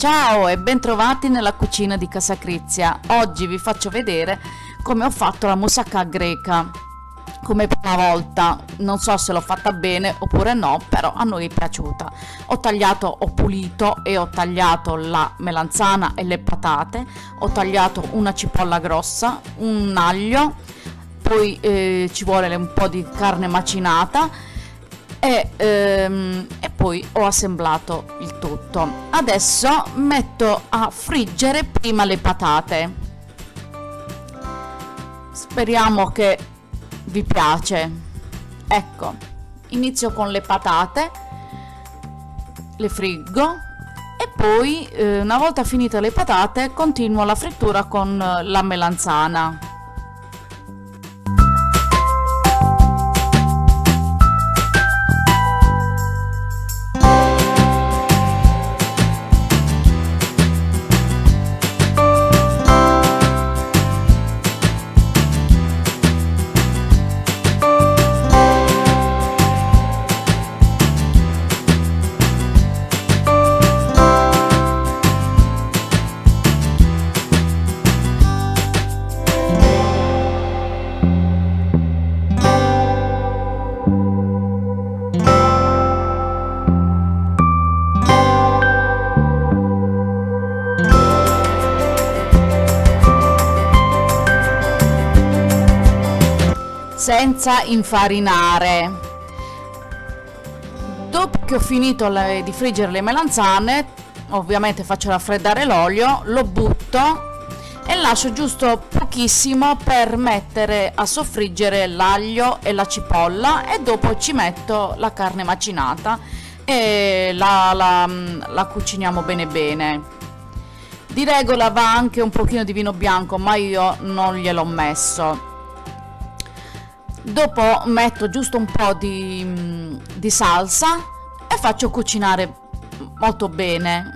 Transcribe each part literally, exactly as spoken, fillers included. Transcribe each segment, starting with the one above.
Ciao e bentrovati nella cucina di Casacrizia. Oggi vi faccio vedere come ho fatto la moussaka greca come prima volta. Non so se l'ho fatta bene oppure no, però a noi è piaciuta. Ho tagliato, ho pulito e ho tagliato la melanzana e le patate, ho tagliato una cipolla grossa, un aglio, poi eh, ci vuole un po' di carne macinata e ehm, poi ho assemblato il tutto. Adesso metto a friggere prima le patate. Speriamo che vi piace. Ecco, inizio con le patate, le friggo e poi eh, una volta finite le patate continuo la frittura con la melanzana. Senza infarinare. Dopo che ho finito le, di friggere le melanzane, ovviamente faccio raffreddare l'olio, lo butto e lascio giusto pochissimo per mettere a soffriggere l'aglio e la cipolla, e dopo ci metto la carne macinata e la, la, la cuciniamo bene bene. Di regola va anche un pochino di vino bianco, ma io non gliel'ho messo. Dopo metto giusto un po' di, di salsa e faccio cucinare molto bene.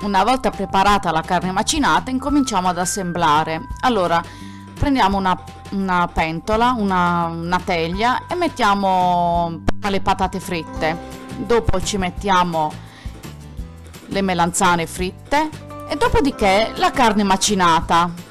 Una volta preparata la carne macinata incominciamo ad assemblare. Allora prendiamo una, una pentola, una, una teglia, e mettiamo le patate fritte, dopo ci mettiamo le melanzane fritte e dopodiché la carne macinata.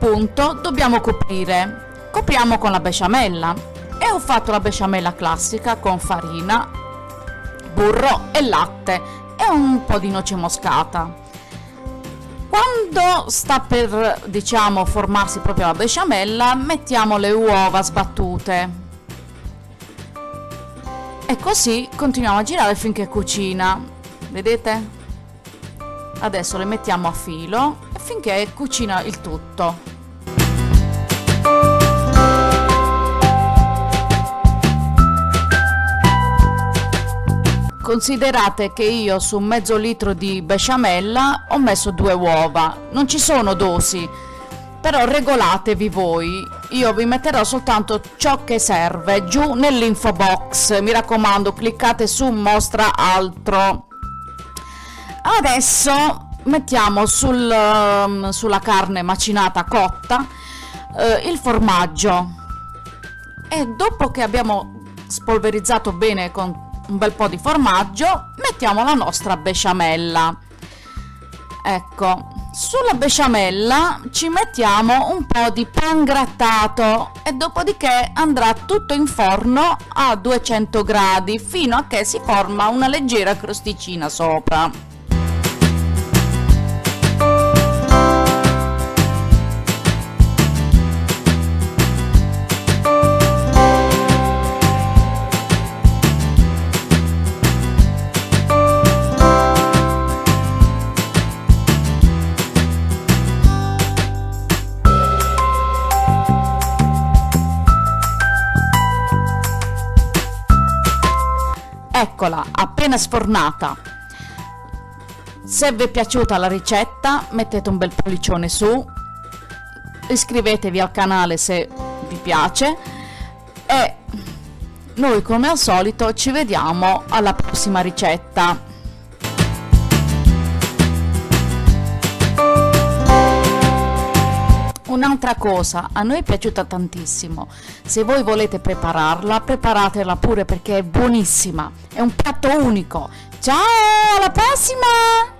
Punto dobbiamo coprire. Copriamo con la besciamella, e ho fatto la besciamella classica con farina, burro e latte e un po' di noce moscata. Quando sta per, diciamo, formarsi proprio la besciamella, mettiamo le uova sbattute e così continuiamo a girare finché cucina. Vedete? Adesso le mettiamo a filo finché cucina il tutto. Considerate che io su mezzo litro di besciamella ho messo due uova, non ci sono dosi, però regolatevi voi, io vi metterò soltanto ciò che serve giù nell'info box, mi raccomando, cliccate su mostra altro. Adesso mettiamo sul, sulla carne macinata cotta eh, il formaggio, e dopo che abbiamo spolverizzato bene con un bel po' di formaggio mettiamo la nostra besciamella. Ecco, sulla besciamella ci mettiamo un po' di pan grattato e dopodiché andrà tutto in forno a duecento gradi fino a che si forma una leggera crosticina sopra. Eccola, appena sfornata. Se vi è piaciuta la ricetta mettete un bel pollicione su, iscrivetevi al canale se vi piace e noi come al solito ci vediamo alla prossima ricetta. Un'altra cosa, a noi è piaciuta tantissimo, se voi volete prepararla, preparatela pure perché è buonissima, è un piatto unico. Ciao, alla prossima!